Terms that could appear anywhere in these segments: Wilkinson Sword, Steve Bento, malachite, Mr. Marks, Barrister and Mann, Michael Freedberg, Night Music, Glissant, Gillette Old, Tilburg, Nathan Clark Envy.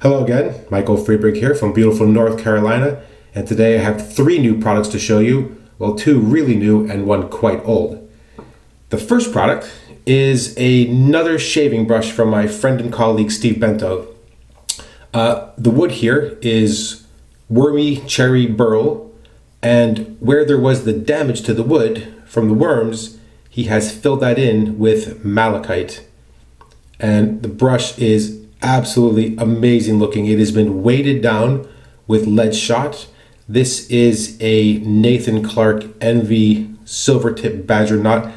Hello again, Michael Freedberg here from beautiful North Carolina, and today I have three new products to show you, well, two really new and one quite old. The first product is another shaving brush from my friend and colleague Steve Bento. The wood here is wormy cherry burl, and where there was the damage to the wood from the worms, he has filled that in with malachite, and the brush is absolutely amazing looking. It has been weighted down with lead shot. This is a Nathan Clark Envy silver tip badger knot.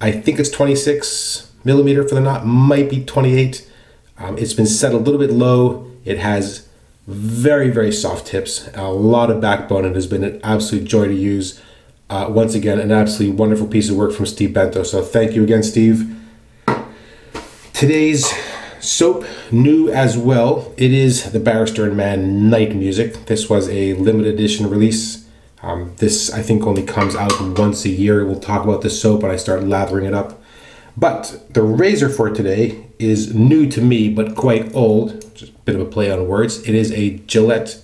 I think it's 26 millimeter for the knot, might be 28. It's been set a little bit low. It has very, very soft tips, a lot of backbone, and has been an absolute joy to use. Once again, an absolutely wonderful piece of work from Steve Bento. So thank you again, Steve. Today's soap, new as well, it is the Barrister and Mann Night Music. This was a limited edition release. This I think only comes out once a year. We'll talk about this soap when I start lathering it up. But the razor for today is new to me but quite old. Just a bit of a play on words. It is a Gillette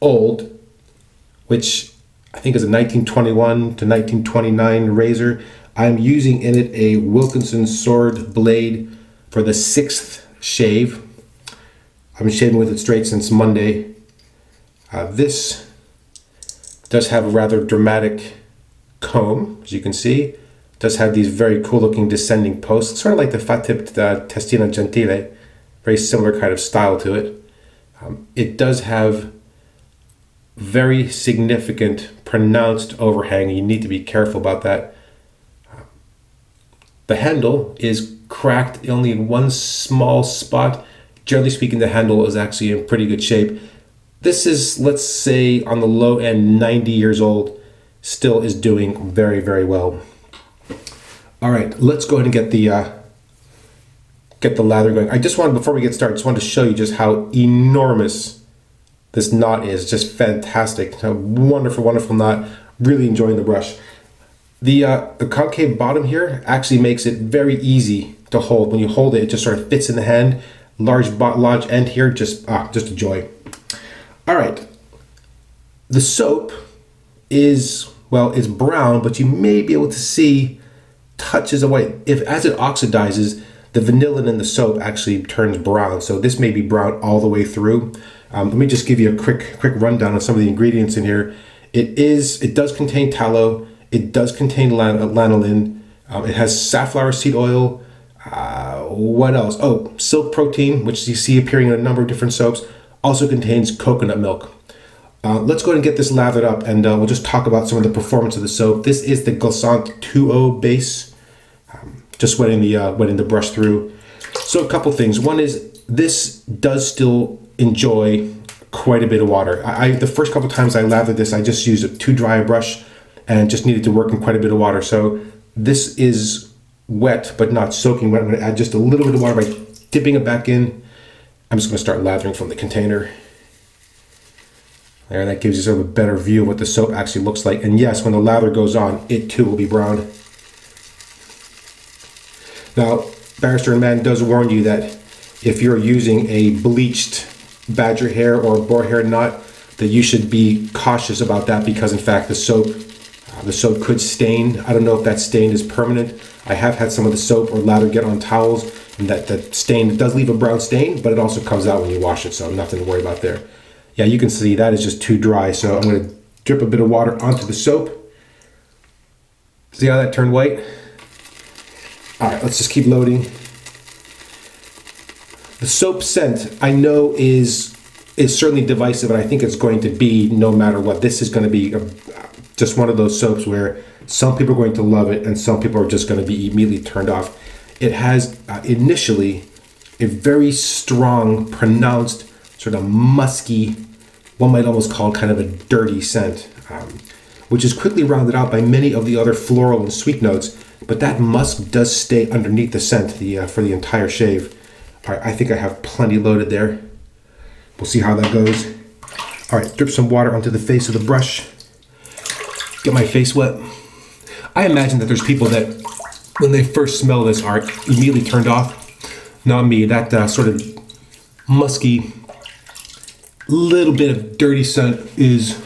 Old, which I think is a 1921 to 1929 razor. I'm using in it a Wilkinson Sword blade for the 6th shave. I've been shaving with it straight since Monday. This does have a rather dramatic comb, as you can see. It does have these very cool looking descending posts, sort of like the fat tipped Testina Gentile, very similar kind of style to it. It does have very significant pronounced overhang. You need to be careful about that. The handle is cracked only in one small spot. Generally speaking, the handle is actually in pretty good shape. This is, let's say, on the low end, 90 years old, still is doing very, very well. All right, let's go ahead and get the lather going. I just wanted, before we get started, just wanted to show you just how enormous this knot is. Just fantastic, a wonderful, wonderful knot. Really enjoying the brush. The concave bottom here actually makes it very easy to hold. When you hold it, it just sort of fits in the hand. Large end here, just a joy. All right, the soap is, well, it's brown, but you may be able to see touches of white. If as it oxidizes, the vanillin in the soap actually turns brown. So this may be brown all the way through. Let me just give you a quick rundown of some of the ingredients in here. It does contain tallow. It does contain lanolin. It has safflower seed oil. What else? Oh, silk protein, which you see appearing in a number of different soaps, also contains coconut milk. Let's go ahead and get this lathered up, and we'll just talk about some of the performance of the soap. This is the Glissant 2.0 base. Just wetting the brush through. So a couple things. One is this does still enjoy quite a bit of water. The first couple times I lathered this, I just used a too dry a brush and just needed to work in quite a bit of water. So this is wet, but not soaking wet. I'm gonna add just a little bit of water by dipping it back in. I'm just gonna start lathering from the container. There, that gives you sort of a better view of what the soap actually looks like. And yes, when the lather goes on, it too will be brown. Now, Barrister and Mann does warn you that if you're using a bleached badger hair or boar hair knot, that you should be cautious about that, because in fact the soap could stain. I don't know if that stain is permanent. I have had some of the soap or lather get on towels, and that stain does leave a brown stain, but it also comes out when you wash it, so nothing to worry about there. Yeah, you can see that is just too dry, so I'm going to drip a bit of water onto the soap. See how that turned white? All right, let's just keep loading. The soap scent, I know, is certainly divisive, and I think it's going to be no matter what. This is going to be just one of those soaps where some people are going to love it and some people are just going to be immediately turned off. It has initially a very strong, pronounced, sort of musky, one might almost call kind of a dirty scent, which is quickly rounded out by many of the other floral and sweet notes, but that musk does stay underneath the scent for the entire shave. All right, I think I have plenty loaded there. We'll see how that goes. All right, drip some water onto the face of the brush. Get my face wet. I imagine that there's people that, when they first smell this, are immediately turned off. Not me, that sort of musky, little bit of dirty scent is,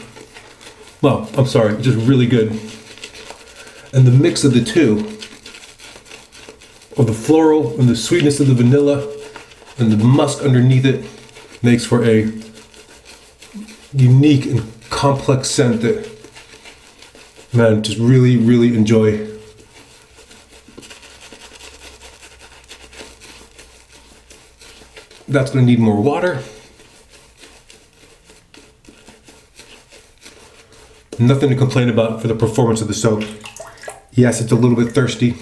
well, I'm sorry, just really good. And the mix of the two, of the floral and the sweetness of the vanilla and the musk underneath it, makes for a unique and complex scent that, man, just really, really enjoy. That's gonna need more water. Nothing to complain about for the performance of the soap. Yes, it's a little bit thirsty.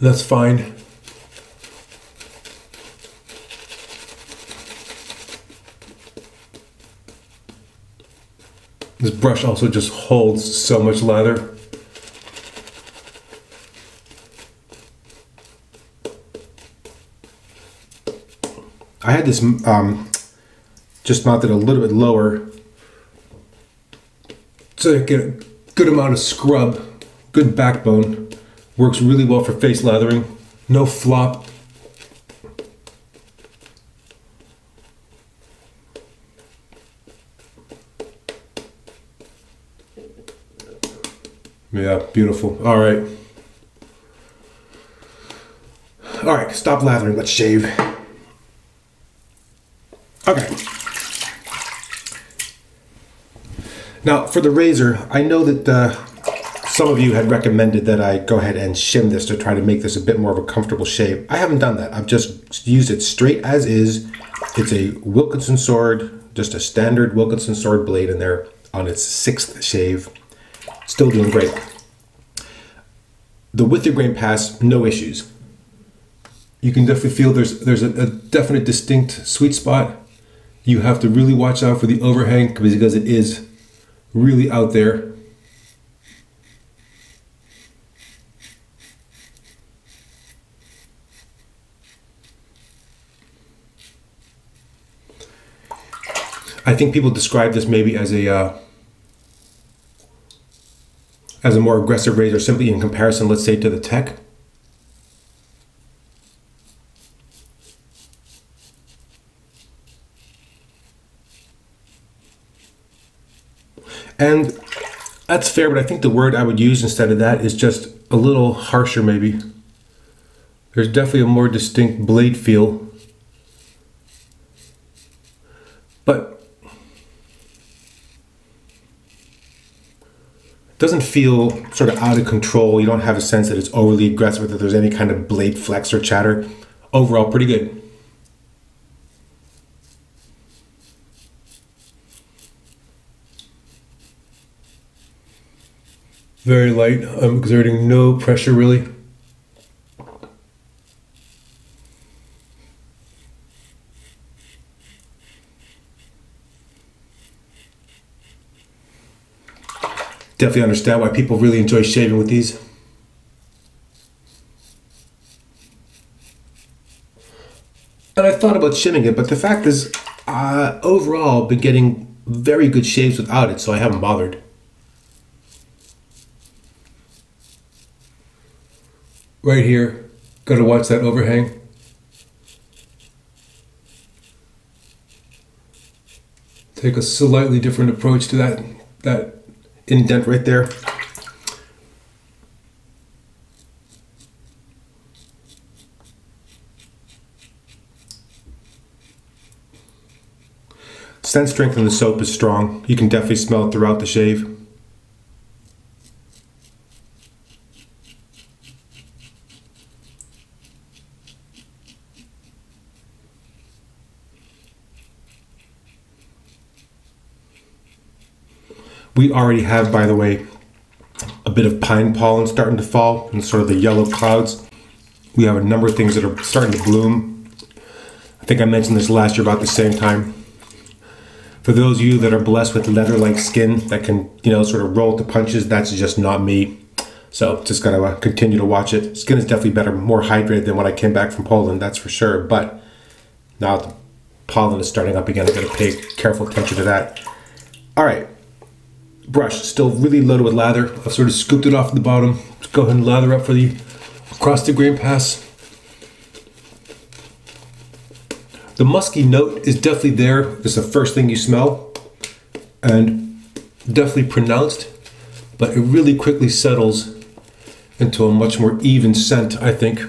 That's fine. This brush also just holds so much lather. I had this just mounted a little bit lower so I get a good amount of scrub, good backbone. Works really well for face lathering. No flop. Yeah, beautiful. All right. All right, stop lathering. Let's shave. Okay. Now, for the razor, I know that some of you had recommended that I go ahead and shim this to try to make this a bit more of a comfortable shave. I haven't done that. I've just used it straight as is. It's a Wilkinson Sword, just a standard Wilkinson Sword blade in there on its 6th shave. Still doing great. The width of grain pass, no issues. You can definitely feel there's a definite distinct sweet spot. You have to really watch out for the overhang because it is really out there. I think people describe this maybe as a more aggressive razor, simply in comparison, let's say, to the Tech. And that's fair, but I think the word I would use instead of that is just a little harsher, maybe. There's definitely a more distinct blade feel. But it doesn't feel sort of out of control. You don't have a sense that it's overly aggressive or that there's any kind of blade flex or chatter. Overall, pretty good. Very light. I'm exerting no pressure, really. Definitely understand why people really enjoy shaving with these. And I thought about shimming it, but the fact is, overall, been getting very good shaves without it, so I haven't bothered. Right here, gotta watch that overhang. Take a slightly different approach to that indent right there. Scent strength in the soap is strong. You can definitely smell it throughout the shave. We already have, by the way, a bit of pine pollen starting to fall and sort of the yellow clouds. We have a number of things that are starting to bloom. I think I mentioned this last year about the same time. For those of you that are blessed with leather-like skin that can, you know, sort of roll to punches, that's just not me. So just gotta continue to watch it. Skin is definitely better, more hydrated than when I came back from Poland, that's for sure. But now the pollen is starting up again. I've got to pay careful attention to that. All right, brush, still really loaded with lather. I've sort of scooped it off the bottom. Let's go ahead and lather up for the across the grain pass. The musky note is definitely there. It's the first thing you smell and definitely pronounced, but it really quickly settles into a much more even scent, I think.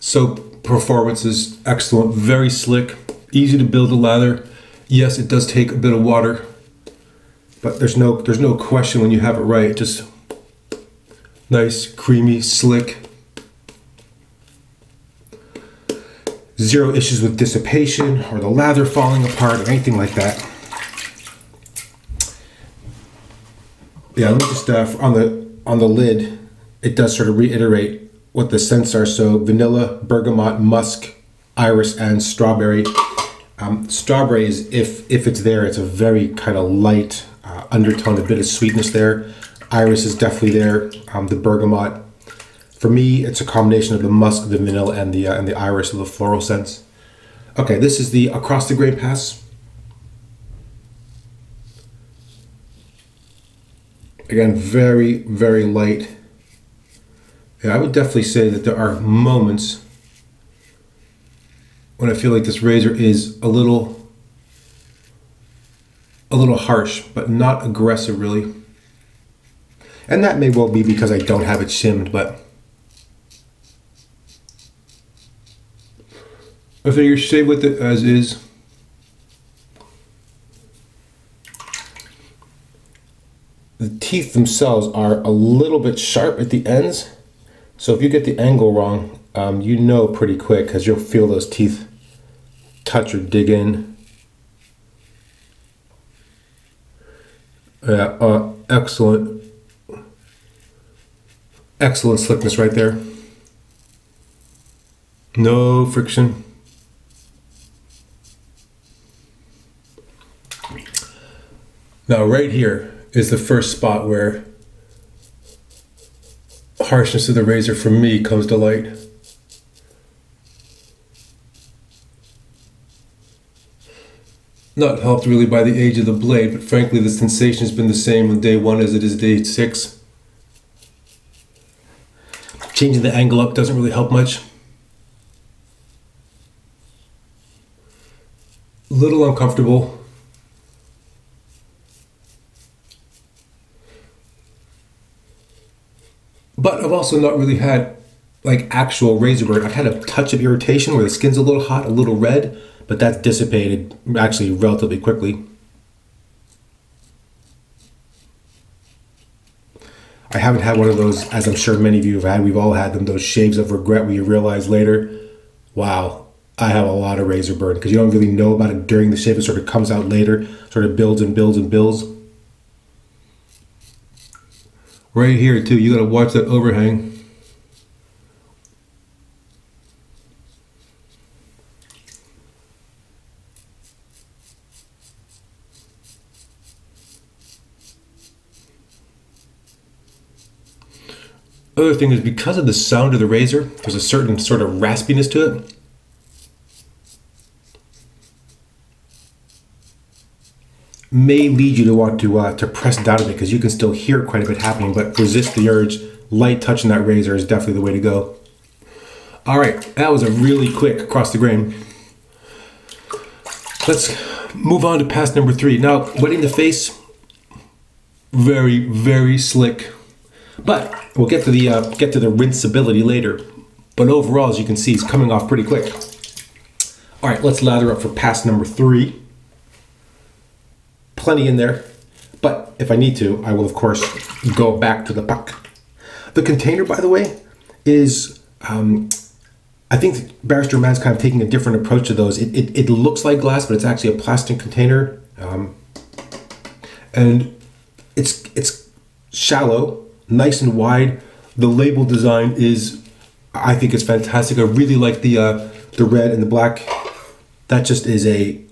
So performance is excellent, very slick, easy to build a lather. Yes, it does take a bit of water, but there's no question when you have it right. Just nice, creamy, slick. Zero issues with dissipation or the lather falling apart or anything like that. Yeah, look at stuff on the lid. It does sort of reiterate what the scents are. So vanilla, bergamot, musk, iris, and strawberry. Strawberry is, if it's there, it's a very kind of light undertone, a bit of sweetness there. Iris is definitely there. The bergamot. For me, it's a combination of the musk, the vanilla, and the iris of the floral scents. Okay, this is the Across the Grain Pass. Again, very, very light. Yeah, I would definitely say that there are moments when I feel like this razor is a little harsh, but not aggressive really. And that may well be because I don't have it shimmed, but I figure stay with it as is. The teeth themselves are a little bit sharp at the ends. So if you get the angle wrong, you know pretty quick, because you'll feel those teeth touch or dig in. Yeah, excellent. Excellent slickness right there. No friction. Now right here is the first spot where harshness of the razor for me comes to light. Not helped really by the age of the blade, but frankly the sensation has been the same on day one as it is day six. Changing the angle up doesn't really help much. A little uncomfortable. But I've also not really had like actual razor burn. I've had a touch of irritation where the skin's a little hot, a little red, but that's dissipated actually relatively quickly. I haven't had one of those, as I'm sure many of you have had, we've all had them, those shaves of regret where you realize later, wow, I have a lot of razor burn, because you don't really know about it during the shave, it sort of comes out later, sort of builds and builds and builds. Right here too, you gotta watch that overhang. Other thing is, because of the sound of the razor, there's a certain sort of raspiness to it. May lead you to want to press down a bit, because you can still hear quite a bit happening, but resist the urge. Light touching that razor is definitely the way to go. All right, that was a really quick across the grain. Let's move on to pass number three. Now, wetting the face, very, very slick, but we'll get to the rinseability later. But overall, as you can see, it's coming off pretty quick. All right, let's lather up for pass number three. Plenty in there, but if I need to, I will of course go back to the puck. The container, by the way, is, I think Barrister and Mann's kind of taking a different approach to those. It looks like glass, but it's actually a plastic container. And it's shallow, nice and wide. The label design is, I think it's fantastic. I really like the red and the black. That just is a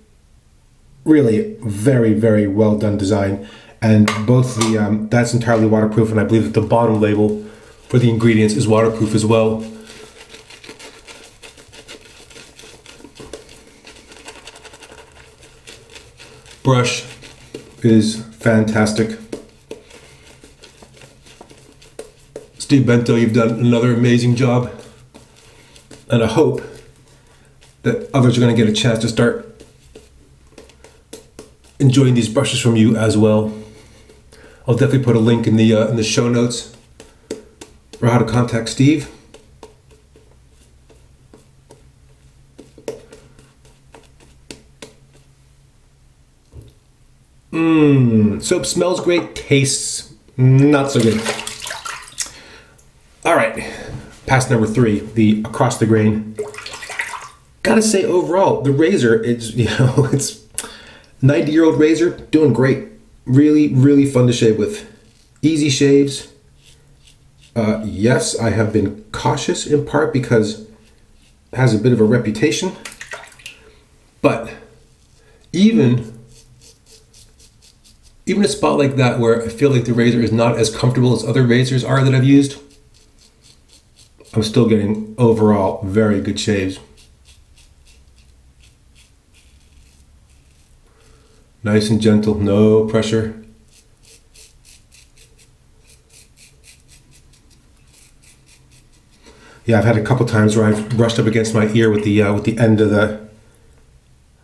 really very, very well done design. and both the that's entirely waterproof, and I believe that the bottom label for the ingredients is waterproof as well. Brush is fantastic. Steve Bento, you've done another amazing job, and I hope that others are going to get a chance to start enjoying these brushes from you as well. I'll definitely put a link in the show notes for how to contact Steve. Soap smells great, tastes not so good. All right, pass number three, the across the grain. Gotta say, overall, the razor is, you know, it's 90-year-old razor, doing great. Really, really fun to shave with. Easy shaves. Yes, I have been cautious in part because it has a bit of a reputation, but even a spot like that where I feel like the razor is not as comfortable as other razors are that I've used, I'm still getting overall very good shaves. Nice and gentle, no pressure. Yeah, I've had a couple times where I've brushed up against my ear with the end of the.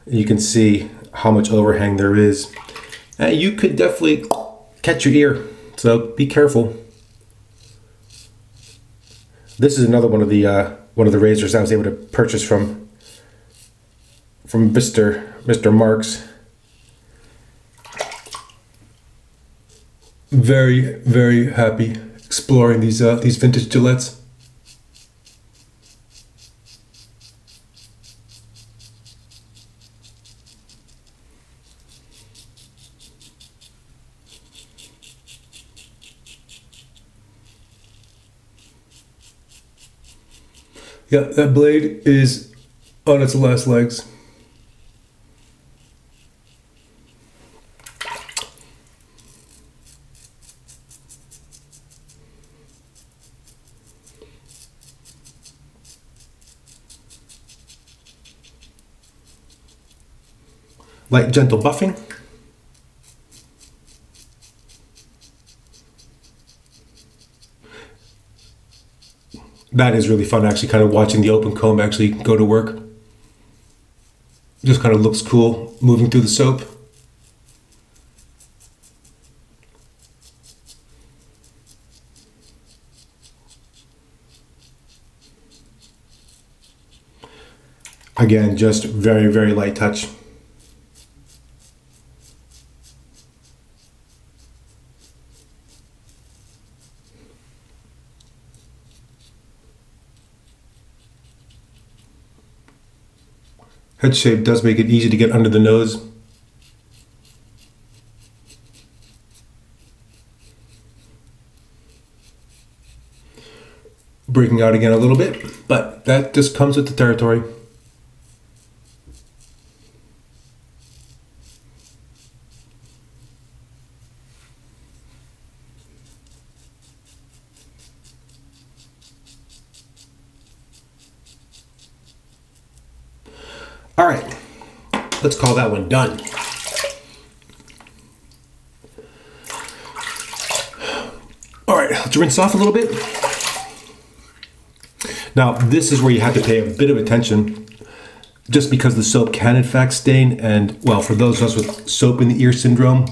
You can see how much overhang there is. You could definitely catch your ear, so be careful. This is another one of the razors I was able to purchase from Mr. Marks. Very, very happy exploring these vintage Gillettes. Yeah, that blade is on its last legs. Light, gentle buffing. That is really fun, actually, kind of watching the open comb actually go to work. Just kind of looks cool moving through the soap. Again, just very, very light touch. Head shape does make it easy to get under the nose. Breaking out again a little bit, but that just comes with the territory. All right, let's call that one done. All right, let's rinse off a little bit. Now, this is where you have to pay a bit of attention just because the soap can in fact stain, and well, for those of us with soap in the ear syndrome,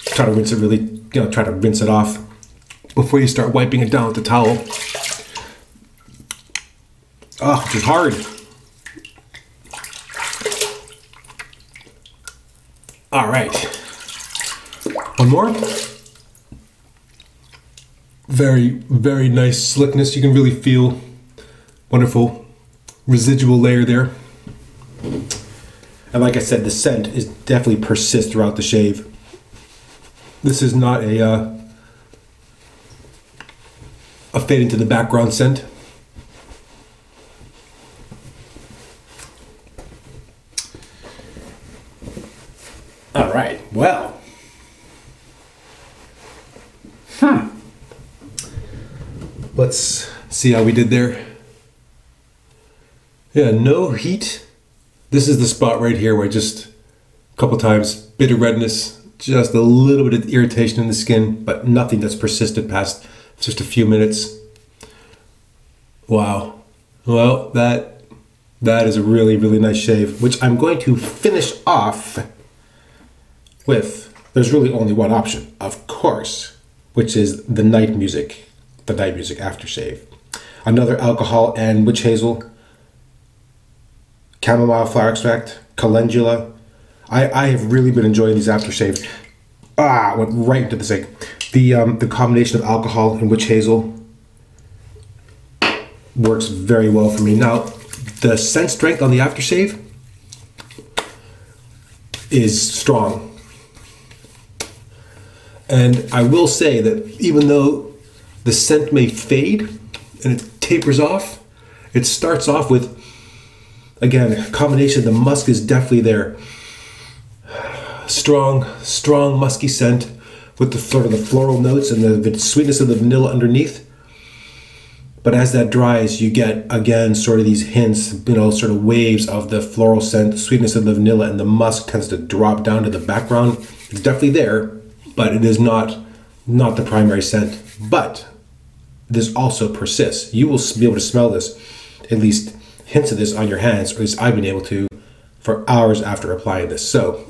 try to rinse it really, you know, try to rinse it off before you start wiping it down with the towel. Oh, it's hard. All right, one more. Very, very nice slickness. You can really feel wonderful residual layer there. And like I said, the scent is definitely persists throughout the shave. This is not a a fade into the background scent. All right, well, Let's see how we did there. Yeah, no heat. This is the spot right here where just a couple times, bit of redness, just a little bit of irritation in the skin, but nothing that's persisted past just a few minutes. Wow. Well, that is a really, really nice shave, which I'm going to finish off with, there's really only one option, of course, which is the Night Music, aftershave. Another alcohol and witch hazel, chamomile flower extract, calendula. I have really been enjoying these aftershaves. Ah, went right into the sink. The combination of alcohol and witch hazel works very well for me. Now, the scent strength on the aftershave is strong. And I will say that even though the scent may fade and it tapers off, it starts off with, again, a combination, the musk is definitely there. Strong musky scent with the sort of the floral notes and the sweetness of the vanilla underneath. But as that dries, you get, again, sort of these hints, you know, sort of waves of the floral scent, the sweetness of the vanilla, and the musk tends to drop down to the background. It's definitely there, but it is not the primary scent. But this also persists. You will be able to smell this, at least hints of this, on your hands, or at least I've been able to, for hours after applying this. So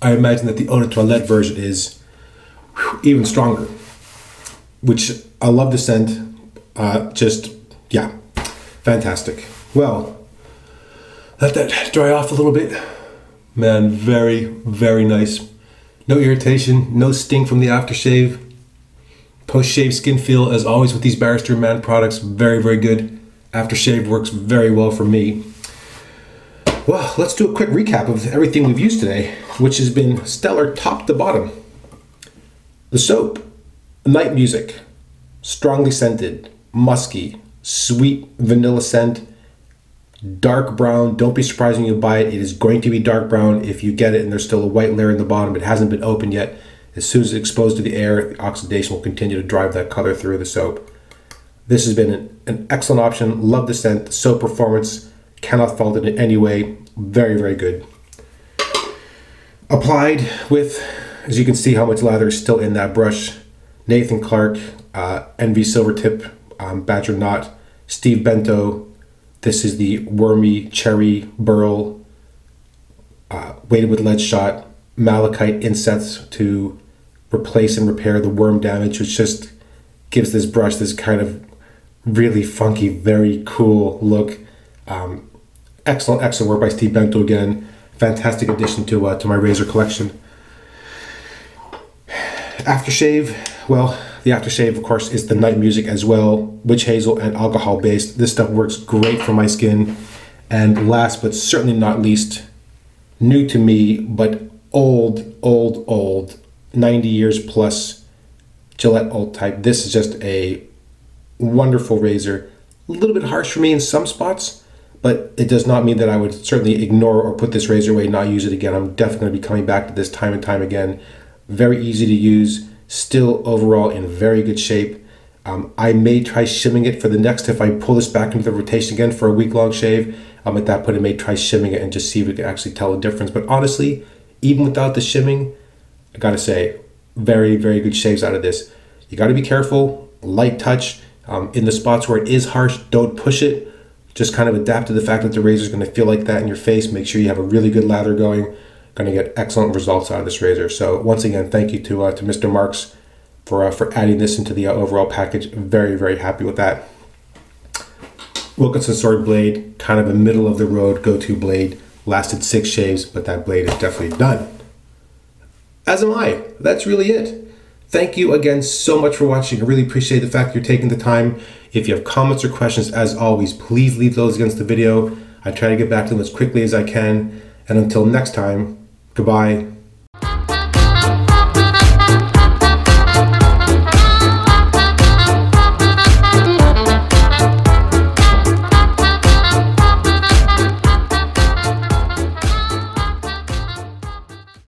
I imagine that the Eau de Toilette version is even stronger, which I love the scent. Just, yeah, fantastic. Well, let that dry off a little bit. Man, very, very nice. No irritation, no sting from the aftershave. Post-shave skin feel, as always with these Barrister and Mann products, very, very good. Aftershave works very well for me. Well, let's do a quick recap of everything we've used today, which has been stellar top to bottom. The soap, Night Music, strongly scented, musky, sweet vanilla scent, dark brown. Don't be surprised when you buy it. It is going to be dark brown if you get it and there's still a white layer in the bottom. It hasn't been opened yet. As soon as it's exposed to the air, the oxidation will continue to drive that color through the soap. This has been an excellent option. Love the scent. The soap performance, cannot fault it in any way. Very, very good. Applied with, as you can see how much lather is still in that brush, Nathan Clark, Envy Silvertip, Badger Knot, Steve Bento. This is the Wormy, Cherry, Burl, weighted with lead shot, malachite insets to replace and repair the worm damage, which just gives this brush this kind of really funky, very cool look. Excellent work by Steve Bento again. Fantastic addition to my razor collection. Aftershave, well, the aftershave, of course, is the Night Music as well, witch hazel and alcohol-based. This stuff works great for my skin. And last but certainly not least, new to me, but old, 90 years plus Gillette Old type. This is just a wonderful razor. A little bit harsh for me in some spots, but it does not mean that I would certainly ignore or put this razor away and not use it again. I'm definitely going to be coming back to this time and time again. Very easy to use. Still overall in very good shape. I may try shimming it for the next, if I pull this back into the rotation again for a week-long shave. At that point, I may try shimming it and just see if we can actually tell a difference. But honestly, even without the shimming, I gotta say, very, very good shaves out of this. You gotta be careful, light touch. In the spots where it is harsh, don't push it. Just kind of adapt to the fact that the razor is gonna feel like that in your face. Make sure you have a really good lather going. Going to get excellent results out of this razor. So once again, thank you to Mr. Marks for adding this into the overall package. Very, very happy with that. Wilkinson Sword blade, kind of a middle of the road go-to blade. Lasted 6 shaves, but that blade is definitely done. As am I. That's really it. Thank you again so much for watching. I really appreciate the fact that you're taking the time. If you have comments or questions, as always, please leave those against the video. I try to get back to them as quickly as I can. And until next time, goodbye.